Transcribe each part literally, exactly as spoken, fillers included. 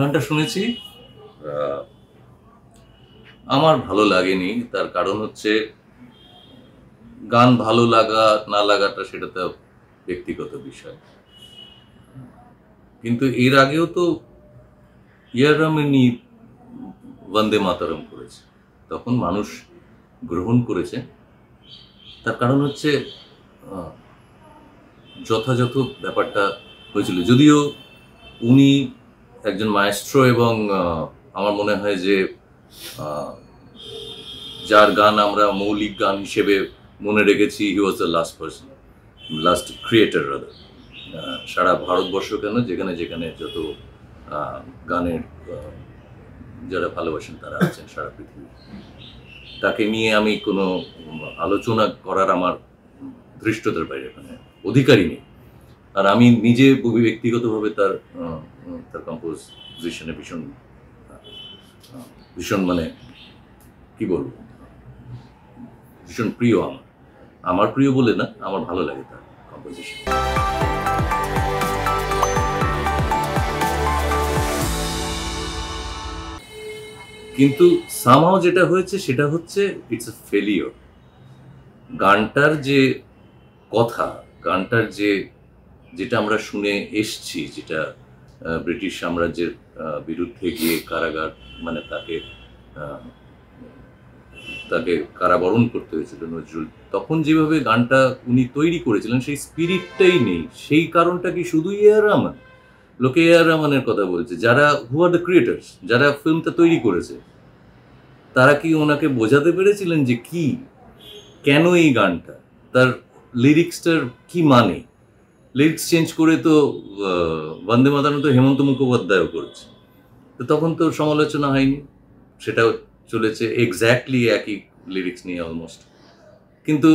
গানটা শুনেছি, আমার ভালো লাগেনি। তার কারণ হচ্ছে গান ভালো লাগা না লাগাটা সেটা তো ব্যক্তিগত বিষয়, কিন্তু এর আগেও তো ইয়ারামিনী বন্দে মাতরম করেছে, তখন মানুষ গ্রহণ করেছে। তার কারণ হচ্ছে যথাযথ ব্যাপারটা হয়েছিল, যদিও উনি একজন মায়েস্ট্রো এবং আমার মনে হয় যে যার গান আমরা মৌলিক গান হিসেবে মনে রেখেছি, he was the last person, last creator rather, সারা ভারতবর্ষ কেন যেখানে যেখানে যত গানের যারা ভালোবাসেন তারা আছেন সারা পৃথিবী, তাকে নিয়ে আমি কোনো আলোচনা করার আমার ধৃষ্টতার বাইরে মানে অধিকারই নেই। আর আমি নিজে ব্যক্তিগতভাবে তার তার কম্পোজিশনে ভীষণ ভীষণ মানে কি বলবো, ভীষণ প্রিয়। আমার আমার প্রিয় বলে না, আমার ভালো লাগে তার কম্পোজিশন। কিন্তু সামহাও যেটা হয়েছে সেটা হচ্ছে ইটস আ ফেলিওর। গানটার যে কথা, গানটার যে যেটা আমরা শুনে এসছি, যেটা ব্রিটিশ সাম্রাজ্যের বিরুদ্ধে গিয়ে কারাগার মানে তাকে তাকে কারাবরণ করতে হয়েছিল নজরুল, তখন যেভাবে গানটা উনি তৈরি করেছিলেন সেই স্পিরিটটাই নেই। সেই কারণটা কি শুধু এ আর রহমান, লোকে এ আর রহমানের কথা বলছে, যারা হু আর দ্য ক্রিয়েটার্স, যারা ফিল্মটা তৈরি করেছে, তারা কি ওনাকে বোঝাতে পেরেছিলেন যে কি, কেন এই গানটা, তার লিরিক্সটার কি মানে? লিরিক্স চেঞ্জ করে তো বন্দে মাতরম তো হেমন্ত মুখোপাধ্যায়ও করেছে, তো তখন তো সমালোচনা হয়নি, সেটাও চলেছে এক্স্যাক্টলি একই লিরিক্স নিয়ে অলমোস্ট। কিন্তু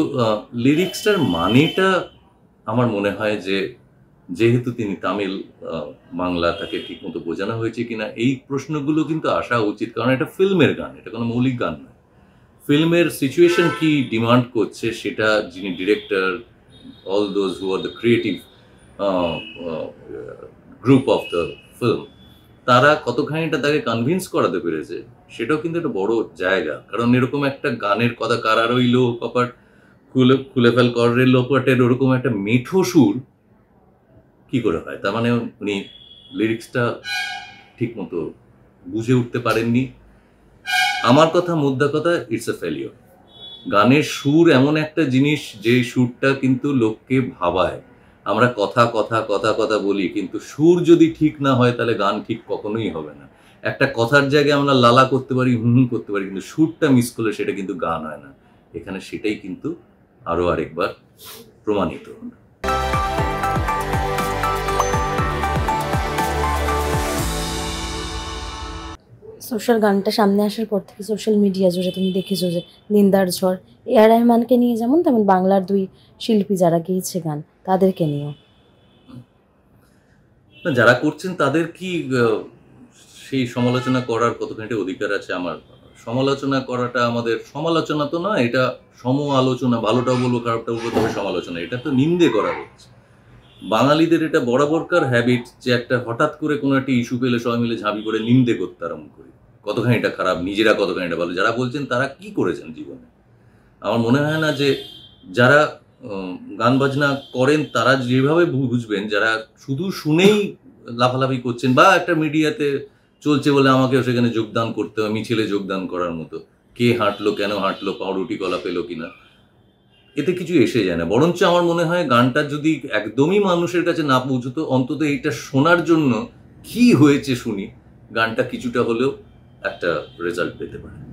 লিরিক্সটার মানেটা আমার মনে হয় যে যেহেতু তিনি তামিল, বাংলা তাকে ঠিকমতো বোঝানো হয়েছে কিনা এই প্রশ্নগুলো কিন্তু আসা উচিত, কারণ এটা ফিল্মের গান, এটা কোনো মৌলিক গান নয়। ফিল্মের সিচুয়েশন কি ডিমান্ড করছে সেটা যিনি director, all those who are the creative group of the film, তারা কতখানি এটা তাকে কনভিন্স করাতে পেরেছে সেটাও কিন্তু একটা বড় জায়গা। কারণ এরকম একটা গানের কথা, কারার ওই লো কপাট খুলে খুলে ফেল করে লোপাটের ওরকম একটা মেঠো সুর কী করে হয়? তার মানে উনি লিরিক্সটা ঠিক মতো বুঝে উঠতে পারেননি। আমার কথা, মোদ্দা কথা, ইটস আ ফেলিওর। গানের সুর এমন একটা জিনিস যে সুরটা কিন্তু লোককে ভাবায়। আমরা কথা কথা কথা কথা বলি, কিন্তু সুর যদি ঠিক না হয় তাহলে গান ঠিক কখনোই হবে না। একটা কথার জায়গায় আমরা লালা করতে পারি, হুম হুম করতে পারি, কিন্তু সুরটা মিস করলে সেটা কিন্তু গান হয় না। এখানে সেটাই কিন্তু আরও আরেকবার প্রমাণিত হলো। সোশ্যাল গানটা সামনে আসার পর থেকে সোশ্যাল মিডিয়া জুড়ে তুমি দেখেছো যে নিন্দার ঝড়, এ আর রহমানকে নিয়ে যেমন তেমন বাংলার দুই শিল্পী যারা গেয়েছে গান তাদেরকে নিয়েও, না যারা করছেন তাদের কি সেই সমালোচনা করার কতখানি অধিকার আছে? আমার সমালোচনা করাটা আমাদের সমালোচনা তো নয়, এটা সম আলোচনা, ভালোটাও বলবো খারাপটাও বলবো, তবে সমালোচনা, এটা তো নিন্দে করা হচ্ছে। বাঙালিদের এটা বরাবরকার হ্যাবিট যে একটা হঠাৎ করে কোনো একটা ইস্যু পেলে সবাই মিলে ঝাঁপি করে নিন্দে করতে আরম্ভ করি, কতখানি এটা খারাপ, নিজেরা কতখানি এটা ভালো। যারা বলছেন তারা কি করেছেন জীবনে? আমার মনে হয় না যে যারা গান বাজনা করেন তারা যেভাবে বুঝবেন, যারা শুধু শুনেই লাফালাফি করছেন বা একটা মিডিয়াতে চলছে বলে আমাকেও সেখানে যোগদান করতে হবে, মিছিলে যোগদান করার মতো, কে হাঁটলো, কেন হাঁটলো, পাউরুটি কলা পেলো কিনা, এতে কিছু এসে যায় না। বরঞ্চ আমার মনে হয় গানটা যদি একদমই মানুষের কাছে না পৌঁছতো, অন্তত এইটা শোনার জন্য কি হয়েছে শুনি, গানটা কিছুটা হলেও একটা রেজাল্ট পেতে পারে।